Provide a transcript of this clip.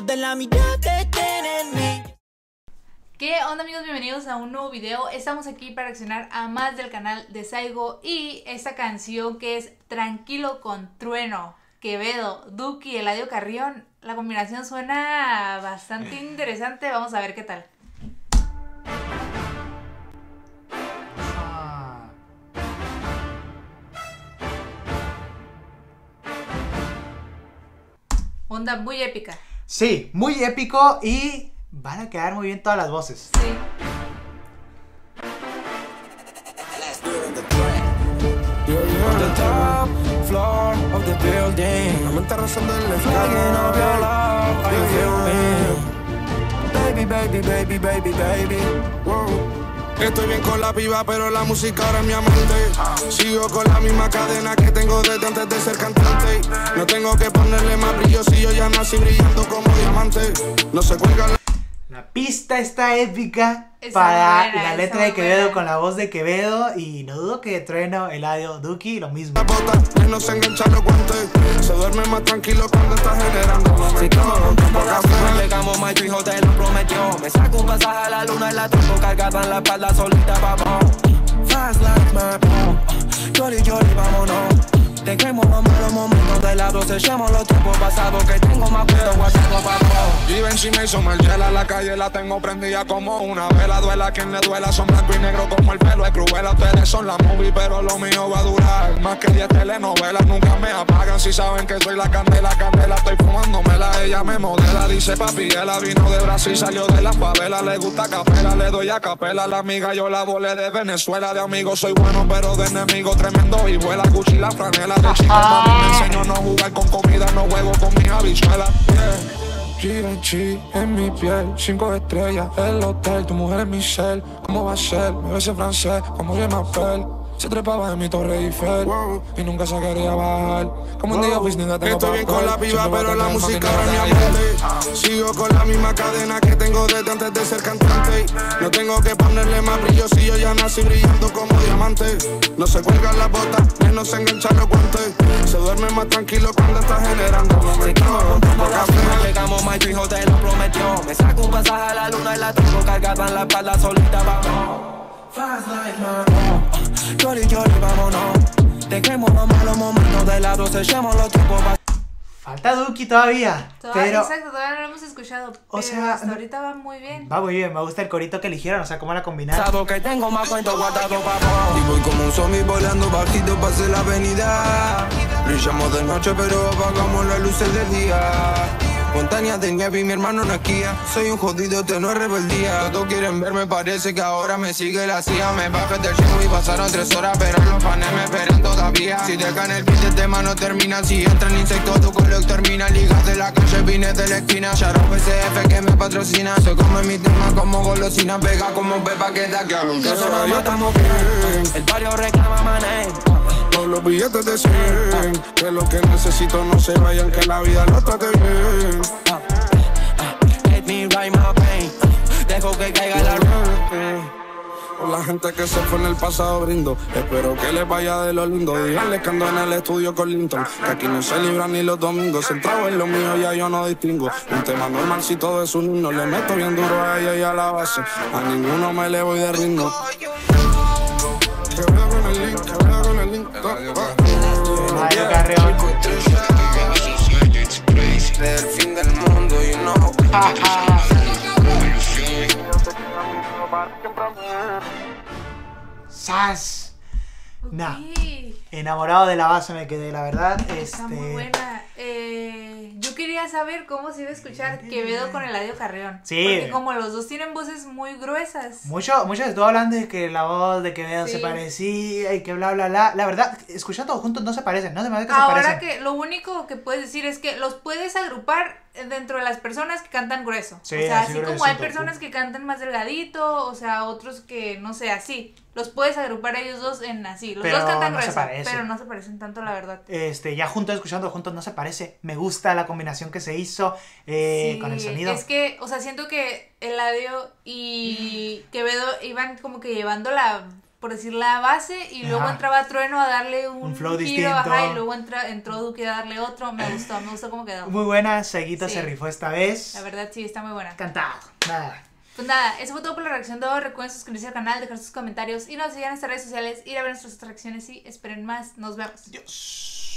lejos de la mirada que tienen. ¿Qué onda, amigos? Bienvenidos a un nuevo video. Estamos aquí para reaccionar a más del canal de Saigo y esta canción que es Tranquilo con Trueno, Quevedo, Duki, Eladio Carrión. La combinación suena bastante interesante, vamos a ver qué tal. Onda muy épica. Sí, muy épico y van a quedar muy bien todas las voces. Sí. Estoy bien con la piba, pero la música ahora es mi amante. Sigo con la misma cadena que tengo desde antes de ser cantante. No tengo que ponerle más brillo si yo ya nací brillando como diamante. No se cuelga la pista está épica es para buena, la letra de Quevedo buena, con la voz de Quevedo. Y no dudo que Trueno, Eladio, Duki, lo mismo. No se enganchan los guantes. Se duerme más tranquilo cuando está generando. Si como pegamos más, tu hijo te lo prometió. Me saco un pasaje a la luna y la tengo cargada en la espalda solita, papá. Fast like my bro. Yori, vámonos. Te quemo, vamos los momentos de lado. Sellamos los tiempos pasados que tengo más pedo guardado, papá. Viven sin eso, me hiela la calle, la tengo prendida como una vela. Duela quien le duela, son blanco y negro como el pelo. Es Cruella, ustedes son la movie, pero lo mío va a durar más que 10 telenovelas. Nunca me apagan si saben que soy la candela, candela. Estoy fumándomela, ella me modela. Dice papi, ella vino de Brasil, salió de la favela. Le gusta capela, le doy a capela. La amiga yo la volé de Venezuela. De amigo soy bueno, pero de enemigo tremendo. Y vuela Gucci la franela. De chico mami me enseñó a no jugar con comida. No juego con mis habichuelas, yeah. Givenchy en mi piel, 5 estrellas, el hotel, tu mujer es mi cel. ¿Cómo va a ser? Me ves en francés, como je m'appelle. Se trepaba en mi torre Eiffel, wow, y nunca se quería bajar. Como un día business tengo. Estoy bien con la piba, pero la música ahora me amante. Sigo con la misma cadena que tengo desde antes de ser cantante. No tengo que ponerle más brillo si yo ya nací brillando como diamante. No se cuelgan las botas, no se enganchan los guantes. Se duerme más tranquilo cuando está generando. Pegamos más, tu hijo te lo prometió. Me saco un pasaje a la luna y la tengo cargada en la espalda solita, vamos. Fast like my bro. Yori, vámonos. Te quemo, vamos los momentos de lado. Sellamos los tiempos. Falta Duki todavía pero... Exacto, todavía no lo hemos escuchado. O sea, hasta ahorita va muy bien. Va muy bien, me gusta el corito que eligieron, o sea, cómo la combinaron. Que tengo más cuentos guardados, papá. Y voy como un zombie volando bajito, pasé la avenida. Brillamos de noche, pero apagamos las luces del día. Montañas de nieve y mi hermano no esquía. Soy un jodido, tenor rebeldía. Todos quieren verme, parece que ahora me sigue la CIA. Me bajé del show y pasaron 3 horas, pero los panes me esperan todavía. Si dejan el beat, el tema no termina. Si entran insectos, tu color termina. Ligas de la calle, vine de la esquina. Charo PCF que me patrocina. Se come mi tema como golosina. Pega como Pepa, que da que a un caso. Nosotros no estamos bien. El barrio reclama mané. Los billetes de 100, que lo que necesito no se vayan, que la vida lo trate bien. Let me ride my pain, dejo que caiga la luz. Por la gente que se fue en el pasado brindo, espero que les vaya de lo lindo. Díganle que ando en el estudio con Linton, que aquí no se libran ni los domingos. Centrado en lo mío, ya yo no distingo. Un tema normalcito de su niño, le meto bien duro a ella y a la base. A ninguno me le voy de rindo. Eladio Carrión. Del fin del mundo, you know. Sas. Nah. Enamorado de la base me quedé, la verdad. Está muy buena. Yo quería saber cómo se iba a escuchar Quevedo con Eladio Carrión. Sí. Porque como los dos tienen voces muy gruesas. Muchos estuvo hablando de que la voz de Quevedo se parecía y que bla, bla, bla. La verdad, escuchando juntos no se parecen, no se me ve que se parecen. Ahora que lo único que puedes decir es que los puedes agrupar dentro de las personas que cantan grueso. Sí, o sea, así como hay personas que cantan más delgadito, o sea, otros que, no sé, así. Los puedes agrupar ellos dos en así. Los dos cantan grueso, pero no se parecen tanto, la verdad. Ya juntos, escuchando juntos, no se parece. Me gusta la combinación que se hizo con el sonido. Es que, o sea, siento que Eladio y Quevedo iban como que llevando la por decir la base, y luego entraba Trueno a darle un flow distinto, y luego entró Duki a darle otro. Me gustó cómo quedó. Muy buena, Seguita se rifó esta vez. La verdad sí, está muy buena. Cantado. Pues nada, eso fue todo por la reacción de hoy. Recuerden suscribirse al canal, dejar sus comentarios y nos sigan en nuestras redes sociales, ir a ver nuestras reacciones y esperen más. Nos vemos. Adiós.